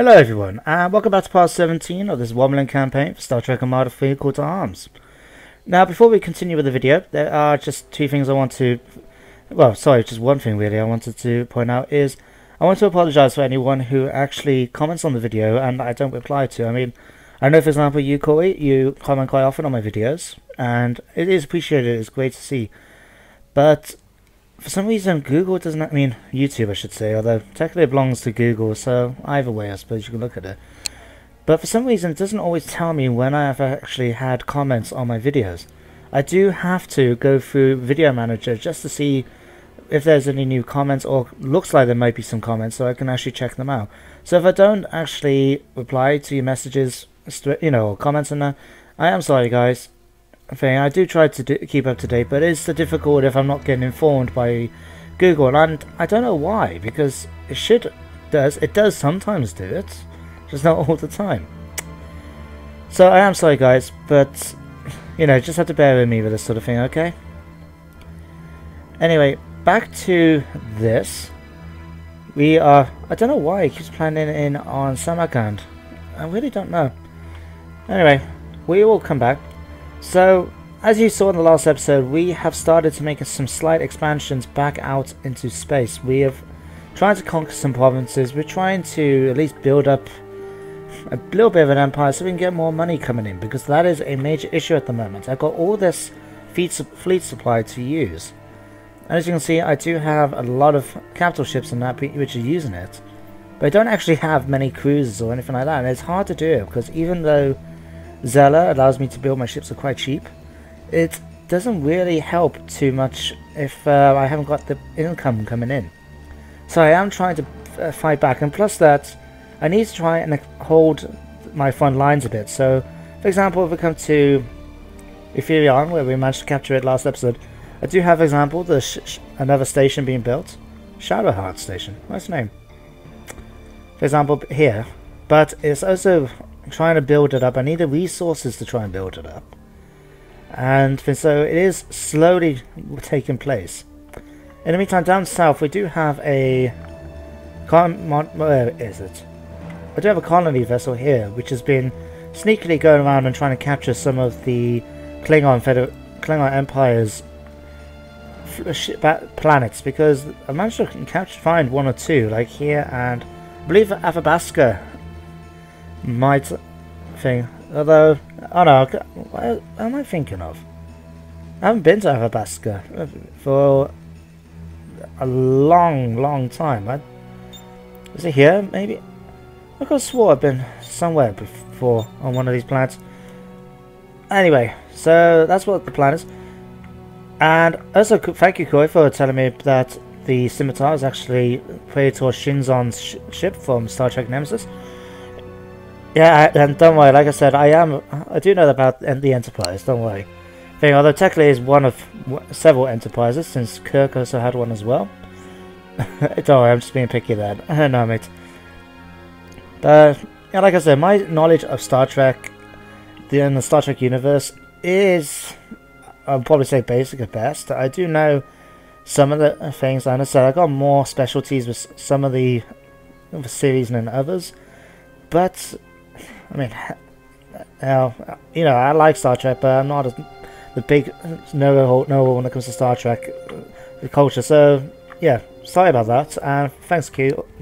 Hello everyone, and welcome back to part 17 of this Wombling campaign for Star Trek Armada 3 Call to Arms. Now before we continue with the video, there are just two things I want to... Well, sorry, just one thing really I wanted to point out is I want to apologise for anyone who actually comments on the video and I don't reply to. I mean, I know for example you, Corey, you comment quite often on my videos, and it is appreciated, it's great to see. But for some reason Google doesn't, I mean YouTube I should say, although technically it belongs to Google, so either way I suppose you can look at it. But for some reason it doesn't always tell me when I have actually had comments on my videos. I do have to go through Video Manager just to see if there's any new comments, or looks like there might be some comments, so I can actually check them out. So if I don't actually reply to your messages, you know, or comments on that, I am sorry guys. I do try to keep up to date, but it's difficult if I'm not getting informed by Google, and I don't know why, because it does sometimes do it, just not all the time. So I am sorry guys, but you know, just have to bear with me with this sort of thing, okay? Anyway, back to this. We are, I don't know why it keeps planning in on Samakand, I really don't know. Anyway, we will come back. So, as you saw in the last episode, we have started to make some slight expansions back out into space. We have tried to conquer some provinces, we're trying to at least build up a little bit of an empire so we can get more money coming in, because that is a major issue at the moment. I've got all this fleet supply to use. And as you can see, I do have a lot of capital ships and that which are using it, but I don't actually have many cruisers or anything like that, and it's hard to do, because even though Zelna allows me to build my ships are quite cheap, it doesn't really help too much if I haven't got the income coming in. So I am trying to fight back, and plus that I need to try and hold my front lines a bit. So for example, if we come to Ethereon, where we managed to capture it last episode, I do have, for example, the another station being built, Shadowheart station, nice name, for example here, but it's also trying to build it up. I need the resources to try and build it up, and so it is slowly taking place. In the meantime, down south we do have a where is it? I do have a colony vessel here which has been sneakily going around and trying to capture some of the Klingon Empire's planets, because I managed to find one or two, like here, and I believe Athabasca might thing, although, oh no, what am I thinking of? I haven't been to Athabasca for a long time. Is it here, maybe? I could have swore I've been somewhere before on one of these planets. Anyway, so that's what the plan is. And also, thank you Koi for telling me that the scimitar is actually Praetor Shinzon's ship from Star Trek Nemesis. Yeah, and don't worry, like I said, I do know about the Enterprise, don't worry. Although technically it's one of several Enterprises, since Kirk also had one as well. Don't worry, I'm just being picky then. No, mate. But, yeah, like I said, my knowledge of Star Trek, in the Star Trek universe, is, I'll probably say basic at best. I do know some of the things, and I said, I got more specialties with some of the series than others. But, I mean, you know, I like Star Trek, but I'm not the big know-all when it comes to Star Trek the culture. So, yeah, sorry about that, and thanks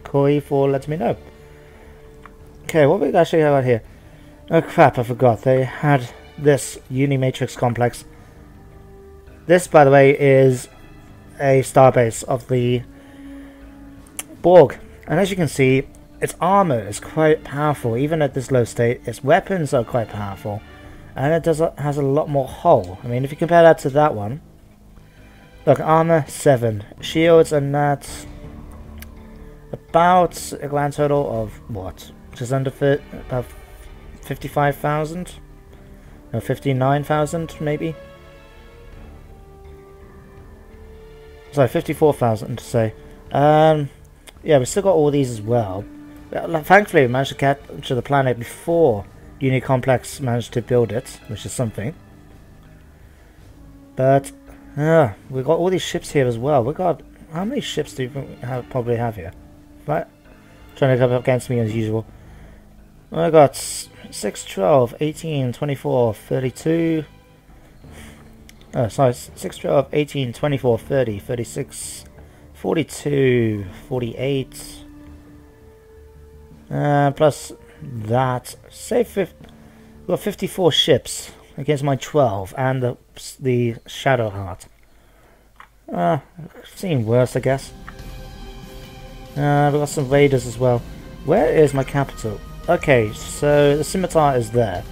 Koi for letting me know. Okay, what we actually have out here? Oh crap, I forgot, they had this Uni Matrix complex. This, by the way, is a starbase of the Borg, and as you can see, its armor is quite powerful, even at this low state. Its weapons are quite powerful, and it has a lot more hull. I mean, if you compare that to that one, look, armor 7, shields, and that's about a grand total of what? Just under about 55,000, no, 59,000 maybe. Sorry, 54,000 to say. Yeah, we still got all these as well. Thankfully, we managed to capture the planet before Unicomplex managed to build it, which is something. But we got all these ships here as well. We got, how many ships do we have, probably have here? Right, trying to come up against me as usual. I got 6, 12, 18, 24, 32. Oh, sorry, 6, 12, 18, 24, 30, 36, 42, 48. Plus that, say 50, we've got 54 ships against my 12 and the Shadowheart. Seemed worse, I guess. We've got some raiders as well. Where is my capital? Okay, so the scimitar is there.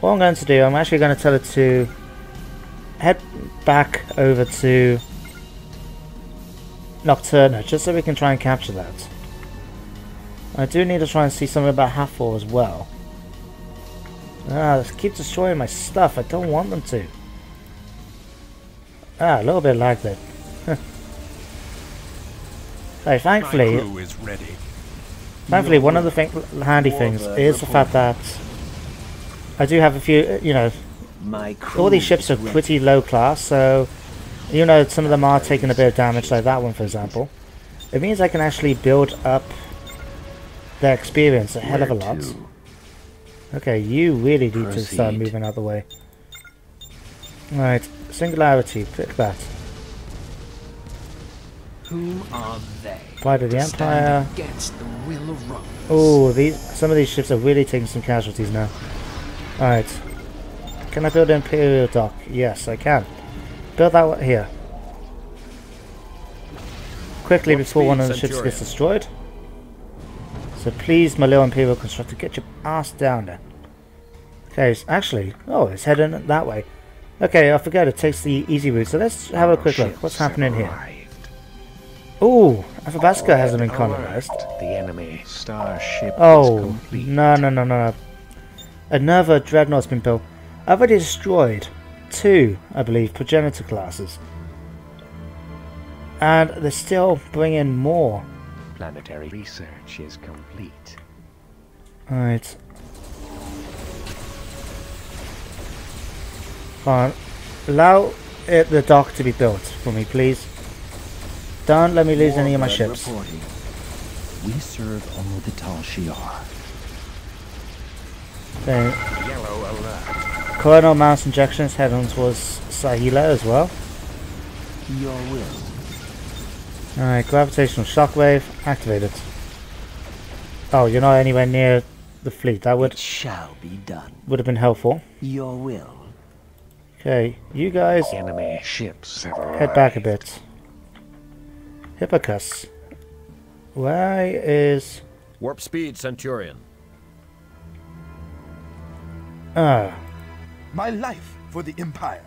What I'm going to do, I'm actually going to tell it to head back over to Nocturna, just so we can try and capture that. I do need to try and see something about Hathor as well. They keep destroying my stuff, I don't want them to. A little bit like that. So thankfully, my crew is ready. Thankfully, one of the handy things is the fact that I do have a few, you know, all these ships are pretty low class, so, you know, some of them are taking a bit of damage, like that one, for example. It means I can actually build up their experience a hell of a lot. Okay, you really need to start moving out of the way. Alright, singularity, click that. Who are they? Pride of the Empire. Oh, some of these ships are really taking some casualties now. Alright. Can I build an Imperial dock? Yes, I can. Build that one here. Quickly before one of the ships gets destroyed. So please, my little Imperial Constructor, get your ass down there. Okay, it's actually... Oh, it's heading that way. Okay, I forgot it takes the easy route. So let's have a quick look. What's happening here? Ooh, Athabasca hasn't been colonized. The enemy starship is complete. No. Another Dreadnought's been built. I've already destroyed 2, I believe, progenitor classes. And they're still bringing more. Planetary research is complete. Alright. Fine. Allow the dock to be built for me, please. Don't let me lose any of my ships. Reporting. We serve only the Tal Shiar. Okay. Coronal mass injections head on towards Sahila as well. Your will. Alright, gravitational shockwave activated. Oh, you're not anywhere near the fleet. That would have been helpful. Your will. Okay, you guys enemy ships head back a bit. Hippocus. Why is... Warp speed, Centurion. My life for the Empire.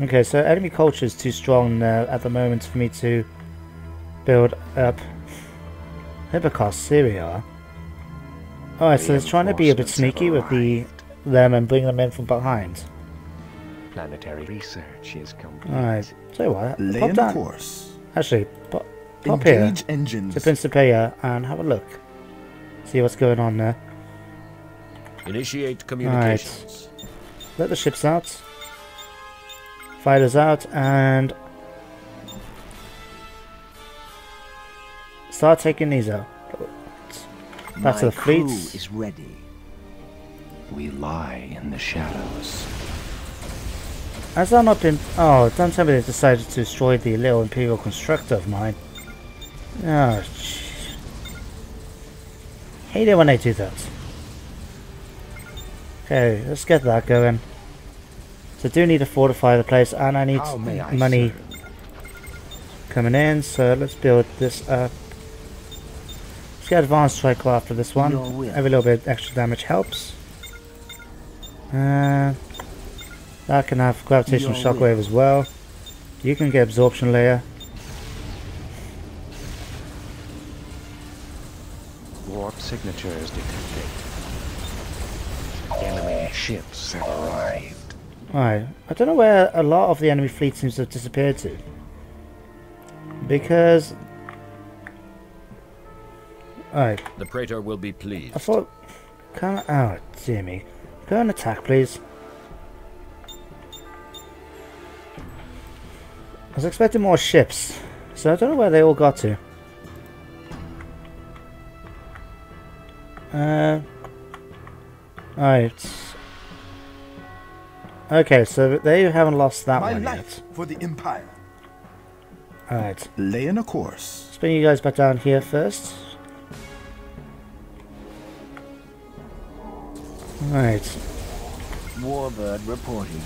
Okay, so enemy culture is too strong at the moment for me to build up Hippocus. Here we are. Alright, so it's trying to be a bit sneaky with them and bring them in from behind. Planetary research is complete. Alright, so what? Pop down. Course. Actually, pop here to Principia and have a look. See what's going on there. Initiate communications. Right. Let the ships out. Fighters out and... Start taking these out. Back to the fleets. Is ready. We lie in the shadows. Has that not been... Oh, don't tell me they decided to destroy the little Imperial Constructor of mine. Oh, hate it when they do that. Okay, let's get that going. So I do need to fortify the place, and I need money coming in, so let's build this up. Let's get advanced cycle after this one. Every little bit extra damage helps. That can have gravitational shockwave as well. You can get absorption layer. Warp signatures detected. Enemy ships have arrived. Alright, I don't know where a lot of the enemy fleet seems to have disappeared to. Because... Alright. The Praetor will be pleased. I thought... Oh, dear me. Go and attack, please. I was expecting more ships, so I don't know where they all got to. Alright. Okay, so they haven't lost that one yet. For the Empire. Alright. Lay in a course. Let's bring you guys back down here first. Alright. Warbird reporting.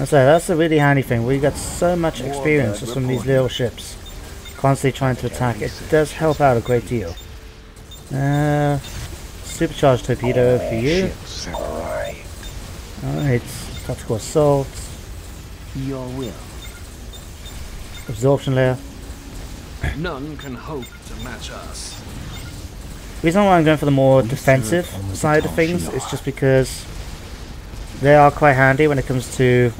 I say, that's a really handy thing. We got so much experience just from these little ships. Constantly trying to attack. It does help out a great deal. Supercharged torpedo for you. Alright. Tactical assault. Your will. Absorption layer. None can hope to match us. The reason why I'm going for the more defensive side of things is just because they are quite handy when it comes to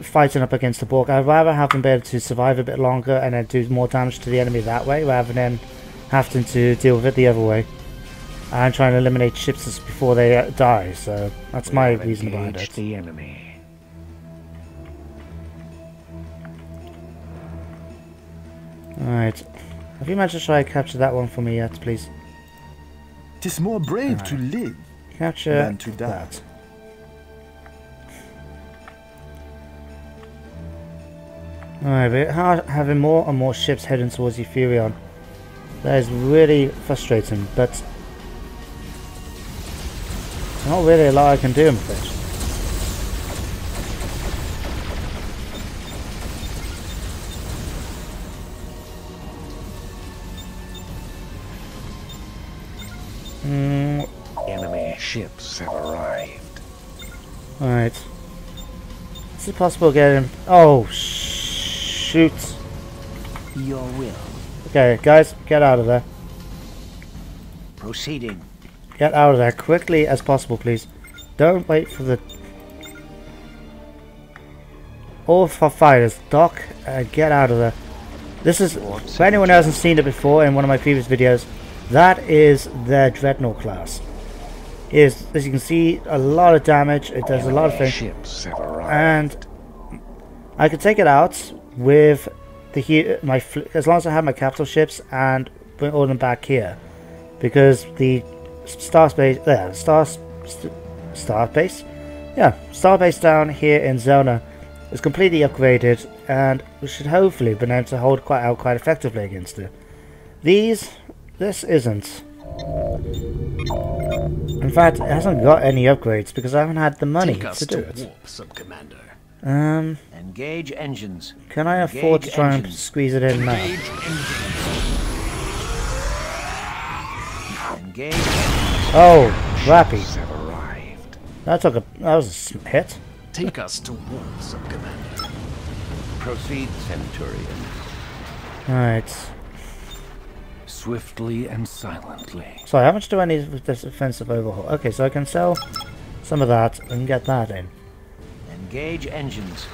fighting up against the Borg. I'd rather have them be able to survive a bit longer and then do more damage to the enemy that way, rather than having to deal with it the other way. I'm trying to eliminate ships before they die, so that's my reason behind it. The enemy. Alright. Have you managed to try to capture that one for me yet, please? 'Tis more brave to live than to die. That. Alright, but having more and more ships heading towards Ethereon. That is really frustrating, but there's not really a lot I can do, I'm afraid. Enemy ships have arrived. Alright. Is it possible to get him? Oh, shoot. Your will. Okay, guys, get out of there. Proceeding. Get out of there quickly as possible, please. Don't wait for the... All for fighters. Doc, get out of there. This is... For anyone who hasn't seen it before in one of my previous videos, that is their Dreadnought class. It is, as you can see, a lot of damage. It does a lot of things, and I could take it out with the as long as I have my capital ships and bring all them back here, because the starbase down here in Zelna is completely upgraded, and we should hopefully be able to hold quite out quite effectively against it. This isn't. In fact, it hasn't got any upgrades because I haven't had the money to do it. Engage engines. Can I afford to try and squeeze it in now? Engage. Oh, rappy. That was a hit. Take us to war, Subcommander. Proceed, Centurion. All right. Swiftly and silently. So how much do I need with this offensive overhaul? Okay, so I can sell some of that and get that in. Engage engines.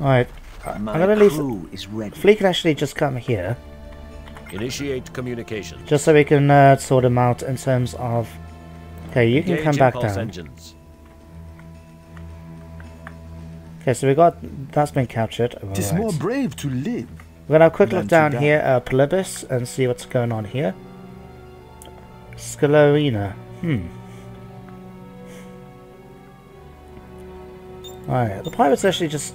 Alright. I'm gonna leave. Fleet can actually just come here. Initiate communication. Just so we can sort them out in terms of. Okay, you can come back down. Engines. Okay, so we got that's been captured. It is more brave to live. We're gonna have a quick look down here at Polybus and see what's going on here. Scalorina. Alright, the pirates actually just.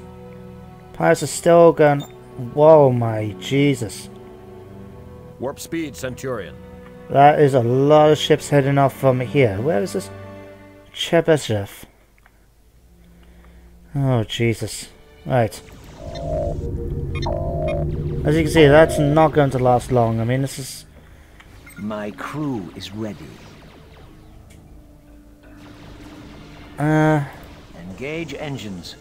Pirates are still going. Whoa, my Jesus. Warp speed, Centurion. That is a lot of ships heading off from here. Where is this? Chebyshev. Oh, Jesus. Right. As you can see, that's not going to last long. I mean, this is... My crew is ready. Engage engines.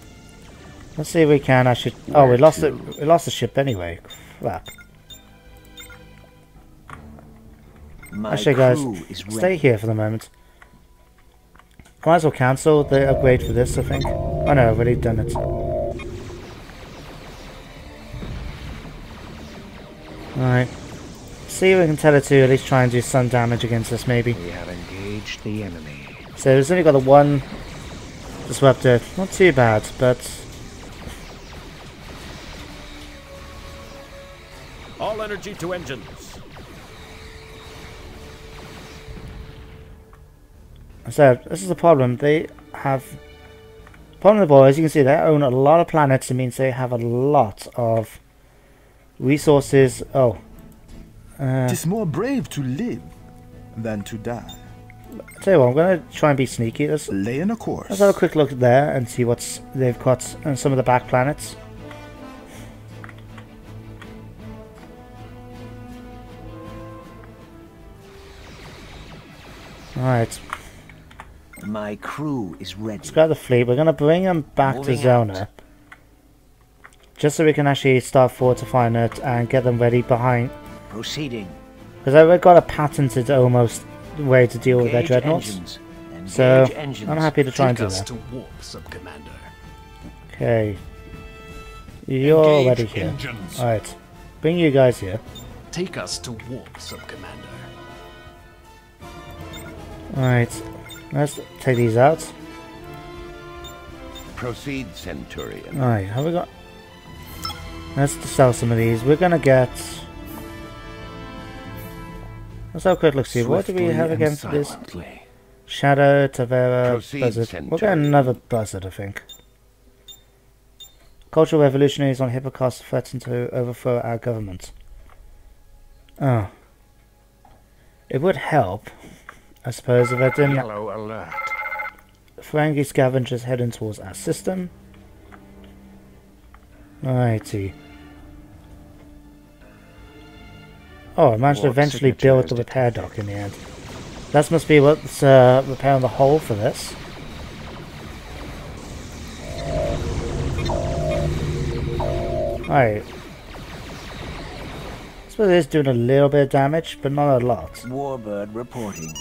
Let's see if we can actually... Oh, we lost it. We lost the ship anyway. Crap. Actually, guys, stay here for the moment. Might as well cancel the upgrade for this, I think. Oh no, I've already done it. Alright. See if we can tell it to at least try and do some damage against us, maybe. We have engaged the enemy. So it's only got the one disruptor. Not too bad, but... All energy to engines. I said, this is the problem. They have... Upon the boys, you can see they own a lot of planets. It means they have a lot of resources. Oh. 'Tis more brave to live than to die. I'll tell you what, I'm going to try and be sneaky. Lay in a course. Let's have a quick look there and see what they've got on some of the back planets. Alright. My crew is ready. Let's grab the fleet. We're going to bring them back to Zelna. Just so we can actually start forward to find it and get them ready behind. Proceeding. Because I've got a patented almost way to deal with their dreadnoughts. So I'm happy to try and do that. Okay. You're already here. Alright. Bring you guys here. Take us to warp, Sub-Commander. Alright. Let's take these out. Proceed, Centurion. Alright, have we got... Let's sell some of these. We're gonna get... Let's have a quick look see. What do we have against this? Shadow, Tavera, Proceed, Buzzard. Centurion. We'll get another Buzzard, I think. Cultural revolutionaries on Hippocus threaten to overthrow our government. Oh. It would help, I suppose, if I didn't... Hello, alert. Ferengi scavengers heading towards our system. Righty. Oh, I managed to eventually build the repair dock in the end. That must be what's repairing the hull for this. Alright. I suppose it is doing a little bit of damage, but not a lot. Warbird reporting.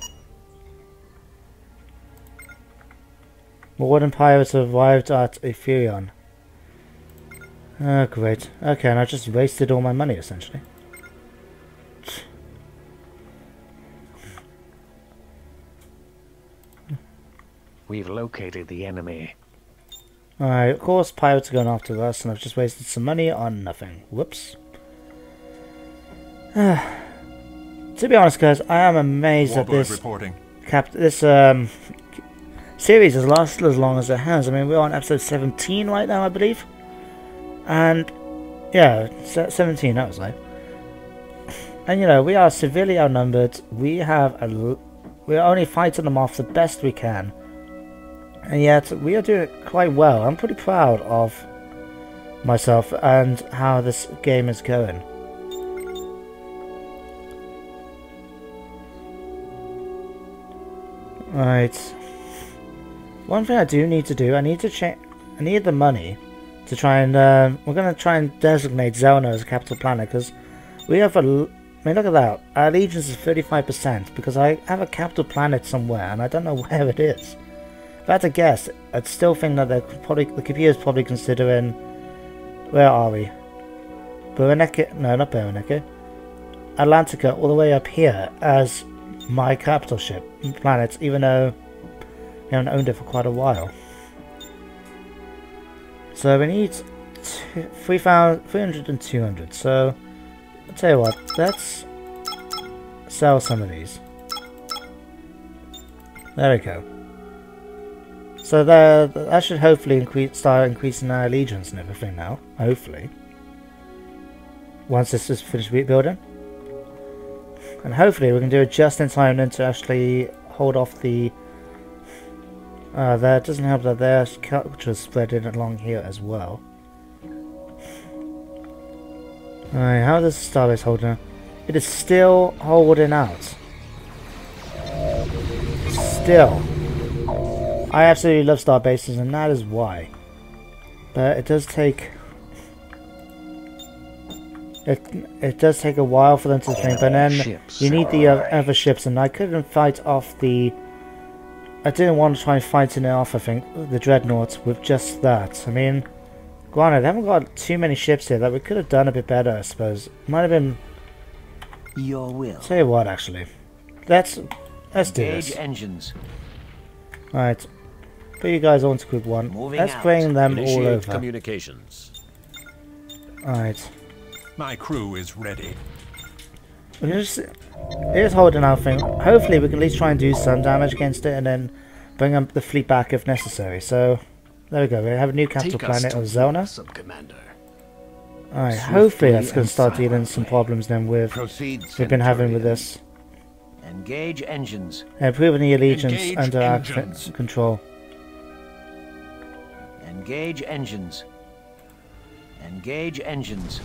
Warden pirates have arrived at Ethereon. Oh, great. Okay, and I just wasted all my money, essentially. We've located the enemy. Alright, of course, pirates are going after us, and I've just wasted some money on nothing. Whoops. To be honest, guys, I am amazed that this... This series has lasted as long as it has. I mean, we're on episode 17 right now, I believe. And, yeah, 17, that was right. And, you know, we are severely outnumbered. We have a... We're only fighting them off the best we can. And yet, we are doing quite well. I'm pretty proud of myself and how this game is going. Right. One thing I do need to do, I need the money to try and... we're going to try and designate Zelna as a capital planet, because we have a... I mean, look at that. Our allegiance is 35%, because I have a capital planet somewhere, and I don't know where it is. If I had to guess, I'd still think that the computer's probably considering... Where are we? Bereneke? No, not Bereneke. Atlantica, all the way up here, as my capital ship planet, even though I haven't owned it for quite a while. So we need 300 and 200, so... I'll tell you what, let's sell some of these. There we go. So that should hopefully start increasing our allegiance and everything now. Hopefully. Once this is finished rebuilding. And hopefully we can do it just in time then to actually hold off the... that doesn't help that their culture is spreading along here as well. Alright, how does the starbase holding out? It is still holding out. Still. I absolutely love starbases, and that is why. But it does take... It does take a while for them to think, but then you need the other ships, and I couldn't fight off the... I didn't want to try fighting it off, I think, the Dreadnought, with just that. I mean... Granted, they haven't got too many ships here that we could have done a bit better, I suppose. Might have been... Your will. Tell you what, actually. Let's do this. Engines. Alright. Put you guys on to group one. Let's bring them all over. Communications. Alright. My crew is ready. We'll just hold an Alpha. Hopefully we can at least try and do some damage against it and then bring up the fleet back if necessary. So there we go, we have a new capital planet of Zelna. Alright, hopefully that's going to start dealing some problems then with we've been having with this. Engage engines. Improving the allegiance under our control. Engage engines. Engage engines.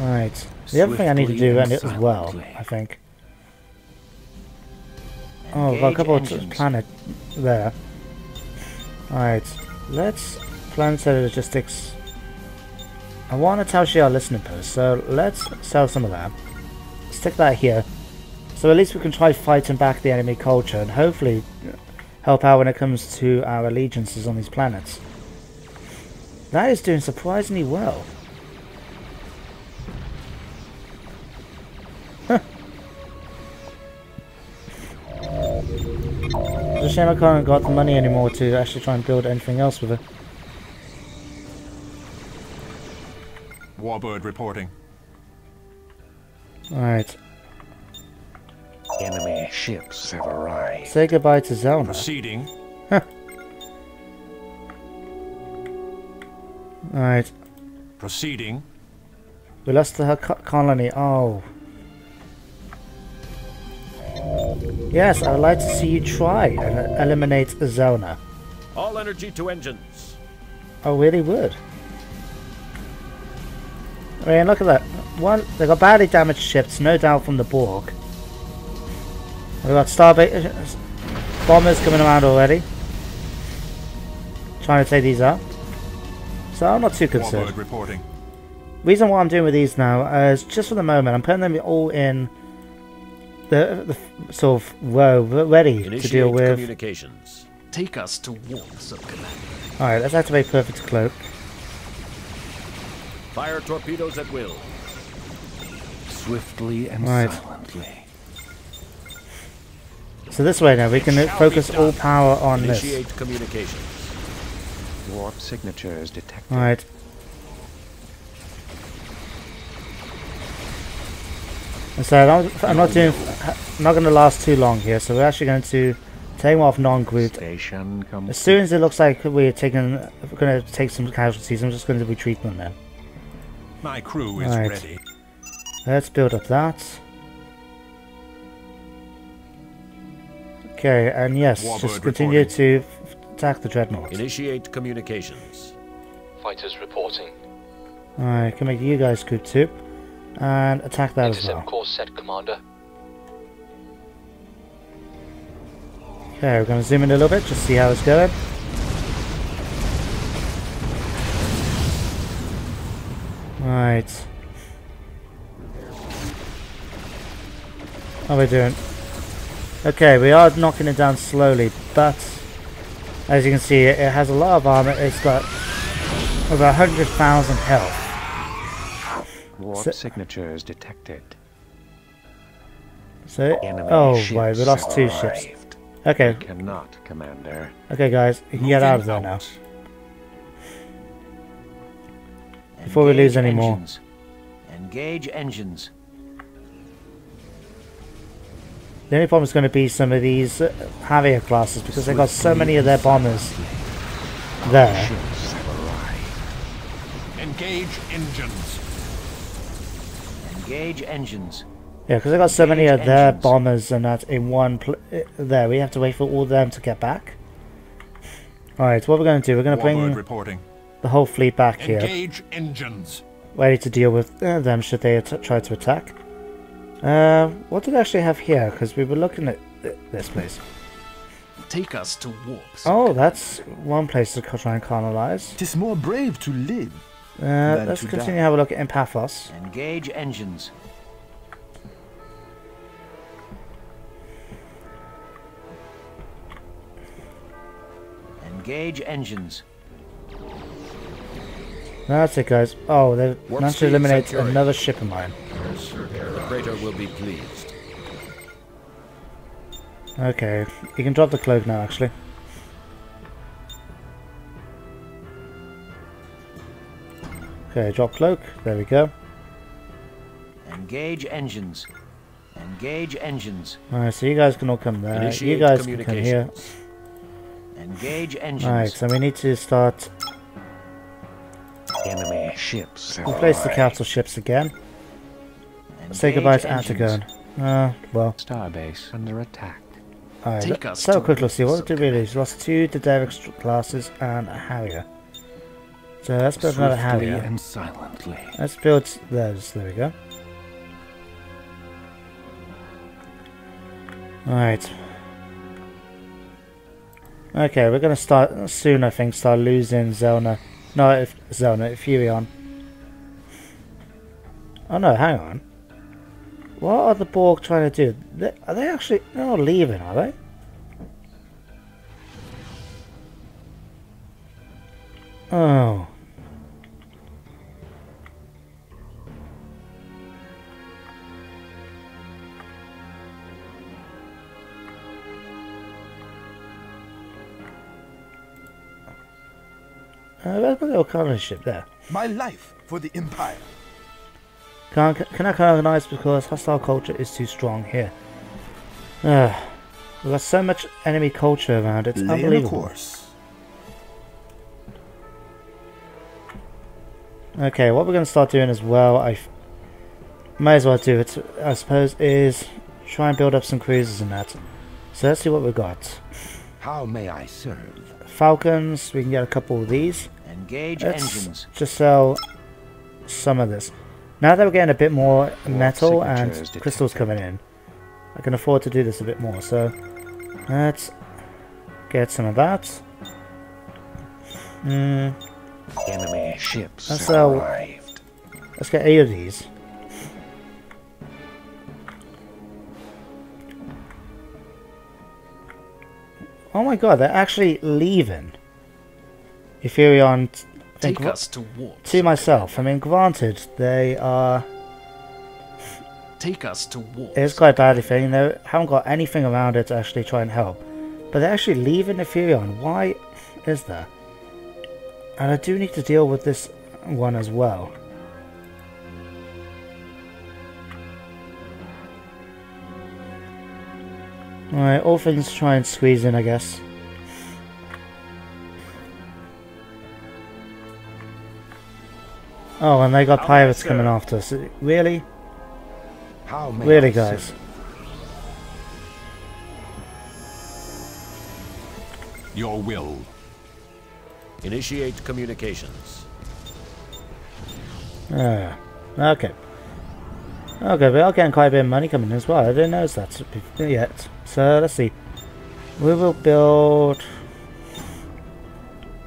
Alright. The other thing I need to do as well, I think. Oh, I've got a couple of planets there. Alright. Let's plan set logistics. I want to Tal Shiar listening post, so let's sell some of that. Stick that here. So at least we can try fighting back the enemy culture and hopefully help out when it comes to our allegiances on these planets. That is doing surprisingly well. Huh. It's a shame I can't got the money anymore to actually try and build anything else with it. Warbird reporting. Alright. Enemy ships have arrived. Say goodbye to Zelna. Proceeding. Huh. Alright. Proceeding. We lost her colony. Oh. Yes, I'd like to see you try and eliminate Zelna. All energy to engines. Oh, really would. I mean, look at that. One, they got badly damaged ships, no doubt from the Borg. We've got starbase bombers coming around already, trying to take these out. So I'm not too concerned. Reason why I'm doing with these now is just for the moment I'm putting them all in the sort of row ready to deal with. Communications. Take us to warmth. All right, let's activate Perfect Cloak. Fire torpedoes at will. Swiftly and silently. So this way now we can focus all power on this. Warp signatures detected. Alright. And so I'm not going to last too long here, so we're actually going to take them off non-grouped. As soon as it looks like we're going to take some casualties, I'm just going to retreat them then. My crew is ready. Let's build up that. Okay, and yes, Warbird just continue reporting. To attack the Dreadnought. Initiate communications. Fighters reporting. Alright, can make you guys group two. And attack that as well. Intercept course set, Commander. Okay, we're going to zoom in a little bit, just see how it's going. Alright. How are we doing? Okay, we are knocking it down slowly, but as you can see, it has a lot of armor. It's got over 100,000 health. Warp signatures detected. So, oh, right, we lost two ships. Okay. Cannot, Commander. Okay, guys, you can get out of there now. Before we lose any more. Engage engines. The only problem is going to be some of these Harrier classes because they've got so many of their bombers there. Engage engines. Engage engines. Yeah, because they've got so many of their bombers and that in one there. We have to wait for all of them to get back. Alright, what we're going to do, we're going to bring the whole fleet back here. Engage engines. Ready to deal with them should they try to attack. What did I actually have here? Because we were looking at this place. Take us to warp. Oh, that's one place to try and colonize. It is more brave to live. Let's continue to have a look at Empathos. Engage engines. Engage engines. That's it, guys. Oh, they've managed to eliminate another ship of mine. Praetor will be pleased. Okay, you can drop the cloak now, actually. Okay, drop cloak. There we go. Engage engines. Engage engines. Alright, so you guys can all come back. Initiate, you guys can come here. Engage engines. Alright, so we need to start. Enemy ships. Replace the council ships again. Engage. Say goodbye to Antigone. Well. Starbase under attack. Alright, let's have a quick look. See what did we lose? Lost two Daedalic classes and a Harrier. So let's build another Harrier. And silently. Let's build those. There we go. Alright. Okay, we're gonna start soon. I think start losing Zelna. No, if Zelna, Feryon. Oh no, hang on. What are the Borg trying to do? Are they actually? They're not leaving, are they? Oh. Where's my little colony ship there? My life for the Empire. Cannot colonize because hostile culture is too strong here. We've got so much enemy culture around, it's unbelievable. Okay, what we're going to start doing as well, I might as well do it, I suppose, is try and build up some cruisers and that. So let's see what we've got. How may I serve? Falcons, we can get a couple of these. Engage engines. Just sell some of this. Now that we're getting a bit more metal and crystals coming in, I can afford to do this a bit more. So let's get some of that. Enemy ships arrived. Let's get 8 of these. Oh my god, they're actually leaving. Ethereon, take us to warp. To myself, I mean, granted, they are. Take us to warp. It's quite a badly thing. They haven't got anything around it to actually try and help, but they're actually leaving Ethereon. Why is that? And I do need to deal with this one as well. Alright, all things try and squeeze in, I guess. Oh, and they got pirates coming after us. Really? Really, guys? Your will. Initiate communications. Okay. Okay, we are getting quite a bit of money coming in as well. I didn't notice that yet. So, let's see. We will build...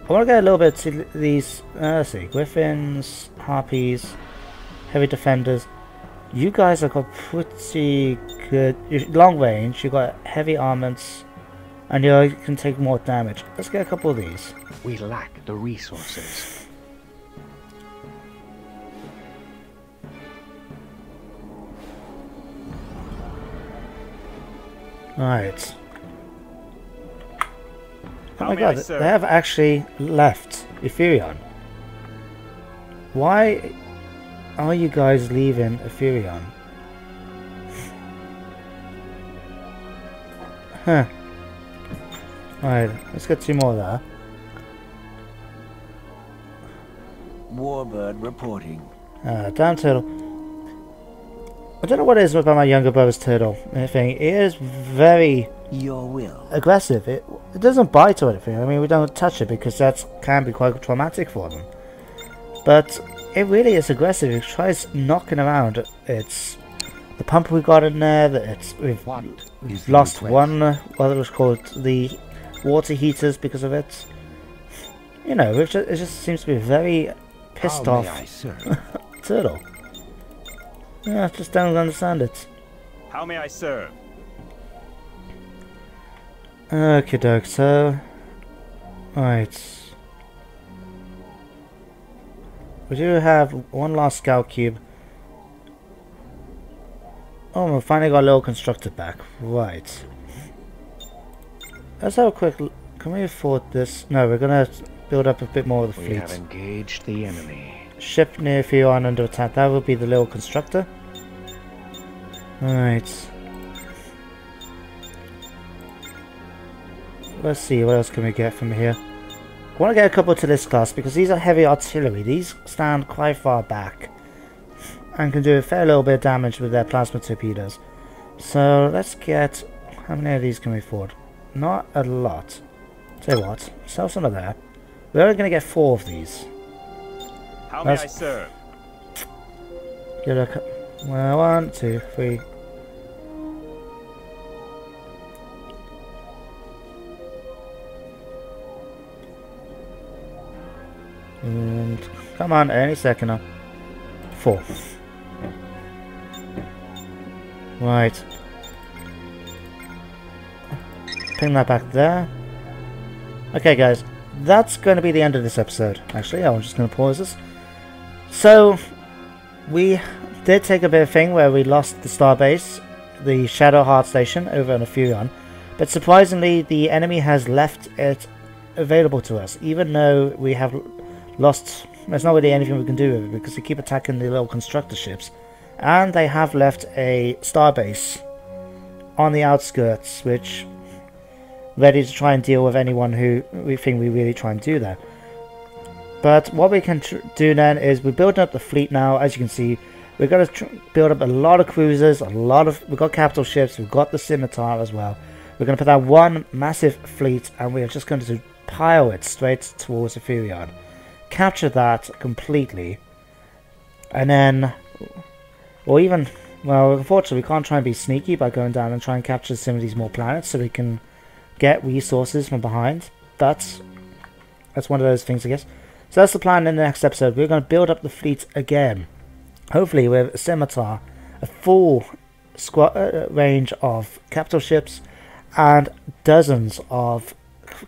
I want to get a little bit to these... let's see. Griffins, Harpies, Heavy Defenders. You guys have got pretty good... long range, you've got heavy armaments, and you can take more damage. Let's get a couple of these. We lack the resources. Alright. Oh my god, they have actually left Ethereon. Why are you guys leaving Ethereon? Huh. Alright, let's get 2 more there. Warbird reporting. Damn turtle. I don't know what it is about my younger brother's turtle thing. It is very aggressive. It doesn't bite or anything. I mean, we don't touch it because that can be quite traumatic for them. But it really is aggressive. It tries knocking around. It's the pump we got in there. We've lost one. What it was called, the water heaters, because of it. You know, it just seems to be a very pissed off turtle. Yeah, I just don't understand it. How may I serve? Okay, doke, so... Right. We do have one last scout cube. Oh, we finally got a little constructor back. Right. Let's have a quick look. Can we afford this? No, we're gonna build up a bit more of the fleet. We have engaged the enemy. Ship near Feryon under attack. That will be the little constructor. Alright. Let's see, what else can we get from here? I want to get a couple to this class, because these are heavy artillery. These stand quite far back, and can do a fair little bit of damage with their plasma torpedoes. So let's get... how many of these can we afford? Not a lot. Tell you what, sell some of that. We're only going to get 4 of these. How may I serve? Good luck. Well, 1, 2, 3... and come on, any second now. 4. Right. Ping that back there. Okay, guys. That's going to be the end of this episode. Actually, I'm just going to pause this. So, we did take a bit of a thing where we lost the starbase, the Shadowheart station, over on a Feryon. But surprisingly, the enemy has left it available to us, even though we have... lost. There's not really anything we can do with it because they keep attacking the little constructor ships, and they have left a starbase on the outskirts, which ready to try and deal with anyone who we think we really try and do there. But what we can do then is we're building up the fleet now. As you can see, we've got to build up a lot of cruisers, a lot of we've got capital ships, we've got the scimitar as well. We're going to put out one massive fleet, and we are just going to pile it straight towards Ethereon. Capture that completely, and then, or even, well, unfortunately we can't try and be sneaky by going down and try and capture some of these more planets so we can get resources from behind. That's one of those things, I guess. So that's the plan. In the next episode, we're going to build up the fleet again, hopefully with a scimitar, a full squad, range of capital ships, and dozens of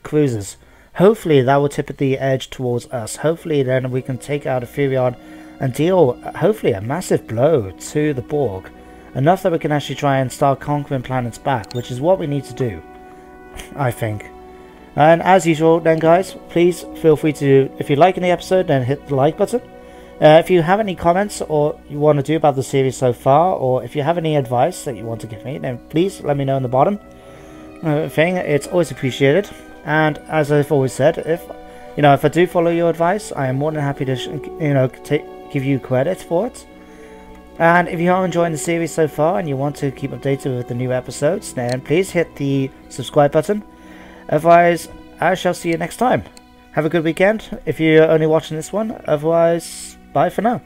cruisers. Hopefully that will tip at the edge towards us. Hopefully then we can take out a Feryon and deal, hopefully, a massive blow to the Borg. Enough that we can actually try and start conquering planets back, which is what we need to do, I think. And as usual then, guys, please feel free to, if you're liking the episode, then hit the like button. If you have any comments or you want to do about the series so far, or if you have any advice that you want to give me, then please let me know in the bottom. It's always appreciated. And as I've always said, if I do follow your advice, I am more than happy to give you credit for it. And if you are enjoying the series so far and you want to keep updated with the new episodes, then please hit the subscribe button. Otherwise, I shall see you next time. Have a good weekend if you're only watching this one. Otherwise, bye for now.